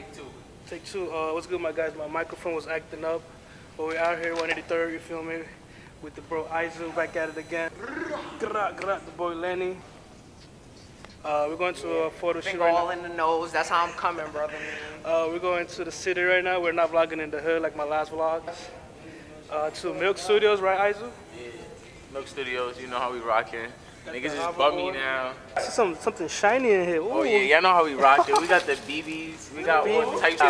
Take two. Take two. What's good, my guys? My microphone was acting up, but we're out here, 183rd, you feel me? With the bro Izu, back at it again. The boy Lenny. We're going to a photo shoot right now. All in the nose. That's how I'm coming, brother. We're going to the city right now. We're not vlogging in the hood like my last vlog. To Milk Studios, right, Izu? Yeah. Milk Studios. You know how we rocking. Niggas is bummy now. I see something shiny in here. Ooh. Oh, yeah. Y'all know how we rock, dude. We got the BBs. We got all types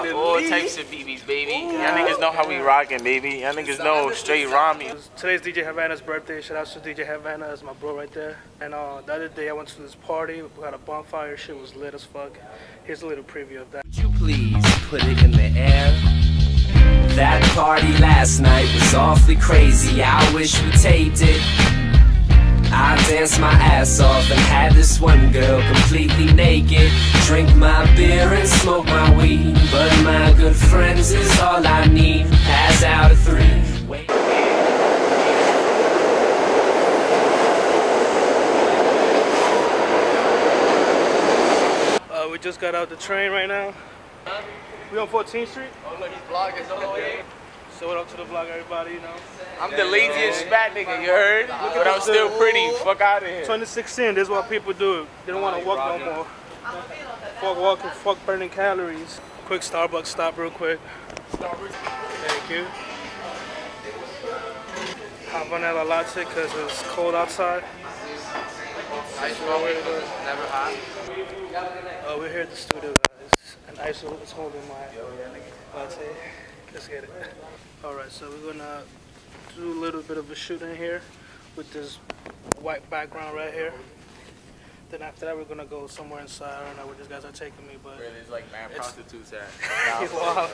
of BBs, baby. Y'all niggas know how we rocking, baby. Y'all niggas know straight Rami. Today's DJ Havana's birthday. Shout out to DJ Havana. That's my bro right there. And the other day, I went to this party. We got a bonfire. Shit was lit as fuck. Here's a little preview of that. Would you please put it in the air? That party last night was awfully crazy. I wish we taped it. I danced my ass off and had this one girl completely naked. Drink my beer and smoke my weed, but my good friends is all I need. Pass out of three. Wait. We just got out the train right now. We on 14th Street? Oh look, he's vlogging all the way. So what up to the vlog, everybody, you know? I'm the laziest fat nigga, you heard? But I'm still pretty. Fuck out of here. 2016, this is what people do. They don't want to walk no more. Fuck walking, fuck burning calories. Quick Starbucks stop real quick. Starbucks. Thank you. Hot vanilla latte because it's cold outside. Ice water, never hot. We're here at the studio, guys. And Iso is holding my latte. Let's get it. Alright, so we're gonna do a little bit of a shoot in here with this white background right here. Then after that, we're gonna go somewhere inside. I don't know where these guys are taking me, but there's like mad prostitutes at. Wow.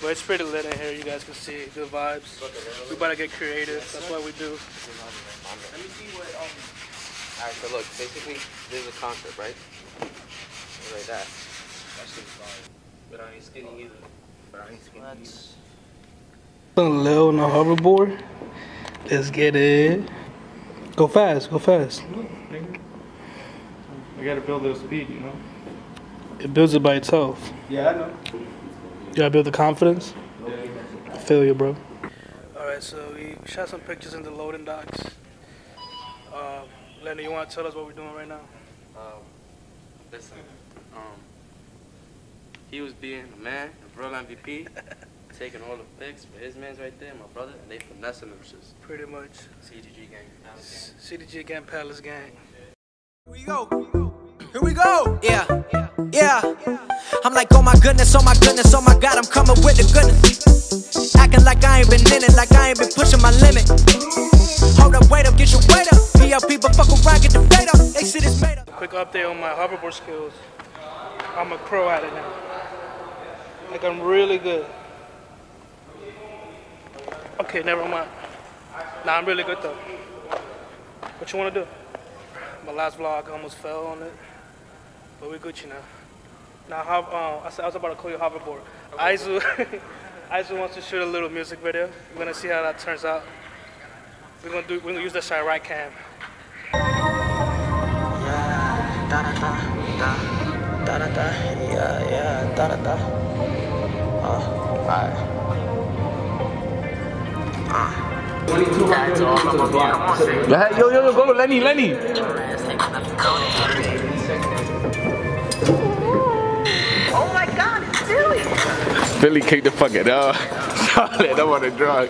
But it's pretty lit in here. You guys can see good vibes. We about to get creative. That's what we do. Let me see what. Alright, so look, basically, this is a concept, right? Like that. That shit's fine. But I ain't skinny either. Leo on the hoverboard. Let's get it. Go fast, go fast. I gotta build the speed, you know? It builds it by itself. Yeah, I know. You gotta build the confidence. Yeah. I feel you, bro. Alright, so we shot some pictures in the loading docks. Lenny, you wanna tell us what we're doing right now? Listen, he was being a man, a real MVP, taking all the picks, but his man's right there, my brother, and they finessing them shits. Pretty much. CDG gang, Palace gang. CDG gang, Palace gang. Here we go. Here we go. Yeah. Yeah. I'm like, oh my goodness, oh my goodness, oh my God, I'm coming with the goodness. Acting like I ain't been in it, like I ain't been pushing my limit. Hold up, wait up, get your weight up. BLP, but fuck around, get the fate up. They shit is made up. Quick update on my hoverboard skills. I'm a pro at it now. Like, I'm really good. Okay, never mind. Nah, I'm really good though. What you want to do? My last vlog, I almost fell on it. But we're Gucci now. Now, I was about to call you hoverboard. Izu, Izu wants to shoot a little music video. We're going to see how that turns out. We're gonna use the Shirei Cam. Yeah, da-da-da, yeah, yeah, da-da-da. Yo, go, Lenny. Oh my God, it's Philly. Philly kicked the fuck it up. Charlotte, I want a drug.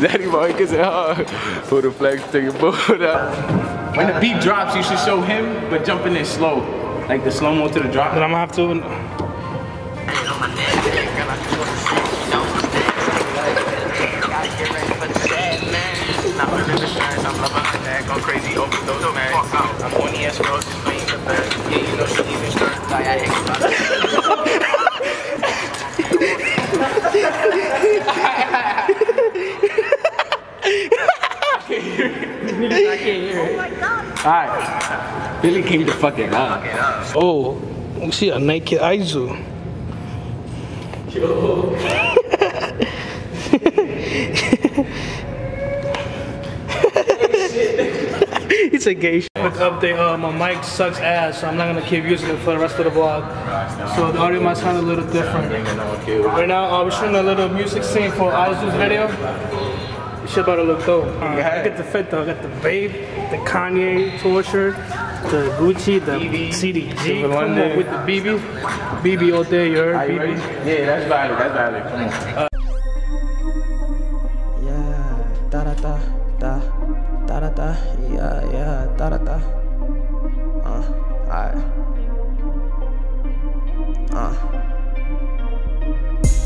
Daddy boy, kiss it hard. Pull the flex, take your boot up. When the beat drops, you should show him, but jump in there slow. Like the slow mo to the drop. But I'm gonna have to. Crazy over those out. I'm on the escrows, playing the bird. Yeah, you know she even started to die. I hate I can't hear it. Oh my God. Alright. Billy came to fucking up. Oh, we see a naked Izu. Yo. It's a gay shit. Quick update, my mic sucks ass, so I'm not gonna keep using it for the rest of the vlog. So the audio might sound a little different. Right now, we're shooting a little music scene for Izu's video. This shit about to look dope. I get the fit though, I got the Babe, the Kanye torture, the Gucci, the CDG, come up with the BB. BB all day, you heard? Are you BB? Ready? Yeah, that's valid, that's valid. Come on. Yeah, da da da.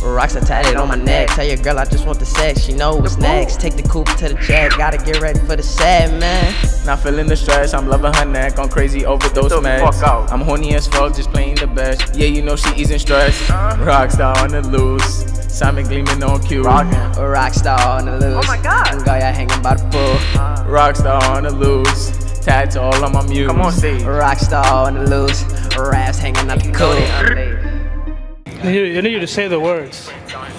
Rocks are tatted on my neck. Tell your girl I just want the sex. She know what's next. Take the coupe to the jet. Gotta get ready for the set, man. Not feeling the stress. I'm loving her neck. On crazy overdose meds. I'm horny as fuck, just playing the best. Yeah, you know she easing stress. Rockstar on the loose. Simon gleaming on cue. Rockstar on the loose. Oh my god. Goya hanging by the pool. Rockstar on the loose. Tats all on my muse. Come on, see. Rockstar on the loose. Raps hanging up the coat. I need you to say the words.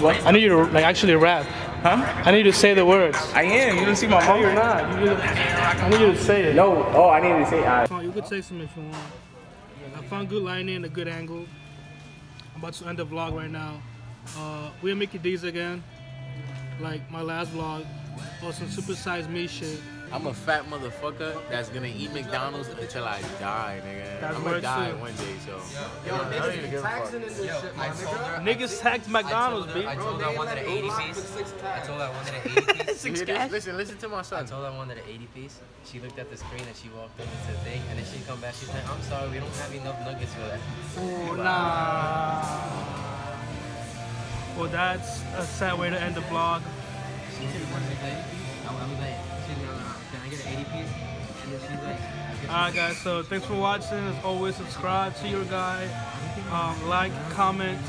What? I need you to like actually rap. Huh? I need you to say the words. I am. You didn't see my phone. You're not. You just, I need you to say it. No. Oh, I need to say it. You could say something if you want. I found good lighting and a good angle. I'm about to end the vlog right now. We're Mickey D's again. Like my last vlog. Also super size me shit. I'm a fat motherfucker that's gonna eat McDonald's until I die, nigga. That's I'm gonna die one day, so. Yo, niggas taxing this shit, my nigga. Niggas tax McDonald's, B. I told her I wanted an 80-piece. I told her I wanted an 80-piece. Listen to my son. I told her I wanted an 80-piece. She looked at the screen and she walked up into the thing, and then she come back. She's like, I'm sorry, we don't have enough nuggets for that. Oh, nah. Well, that's a sad way to end the vlog. She wanted an 80-piece. I was like, can I get an 80-piece? And then she's like, alright guys, so thanks for watching. As always, subscribe to your guy. Like, comment.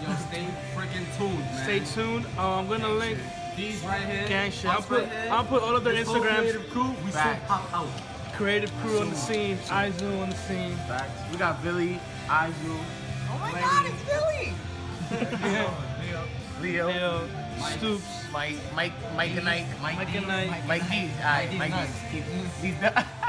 Yo, stay freaking tuned, man. Stay tuned. I'm gonna link these right here. Gang shit. I'll put all of their Instagrams. Creative crew. We still pop out. Creative crew on the scene. Izu on the scene. Facts. We got Billy, Izu. Oh my god, it's Billy! Yeah. Leo. Stoops, Mike and Ike. Mike and Ike. Mike D's. Mike D's.